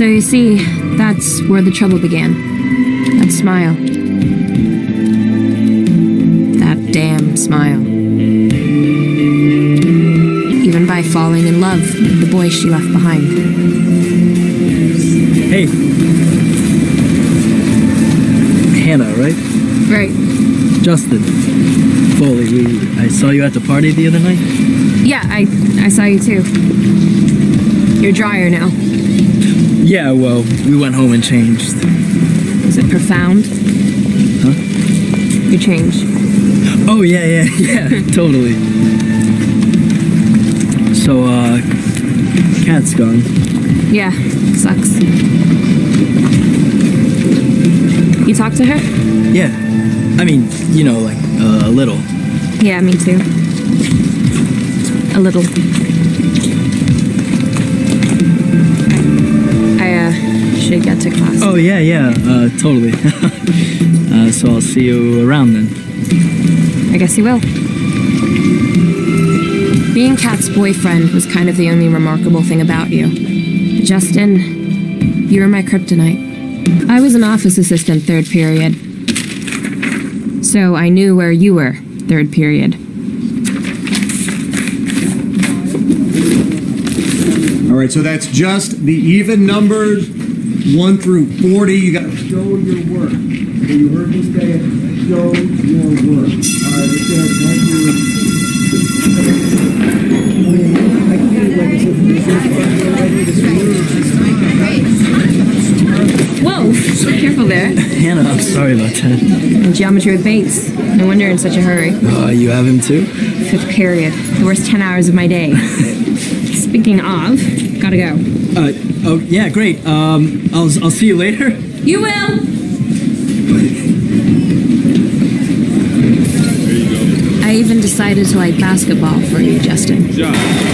So you see, that's where the trouble began. That smile. That damn smile. Even by falling in love with the boy she left behind. Hey. Hannah, right? Right. Justin Foley, I saw you at the party the other night. Yeah, I saw you too. You're drier now. Yeah, well, we went home and changed. Is it profound? Huh? You changed. Oh, yeah, totally. So, Kat's gone. Yeah, sucks. You talked to her? Yeah. I mean, you know, like, a little. Yeah, me too. A little. I get to class. Oh, yeah, totally. So I'll see you around then. I guess you will. Being Kat's boyfriend was kind of the only remarkable thing about you. Justin, you were my kryptonite. I was an office assistant third period. So I knew where you were third period. All right, so that's just the even numbered 1 through 40, you got to show your work. When you heard me say it, show your work. All right, that's it. Thank you. I can't wait until you see it. Whoa, so careful there. Hannah, I'm sorry about that. And geometry with Bates. No wonder you're in such a hurry. You have him too? Fifth period. The worst 10 hours of my day. Speaking of, gotta go. Oh, yeah, great. I'll see you later. You will! I even decided to like basketball for you, Justin. Good job.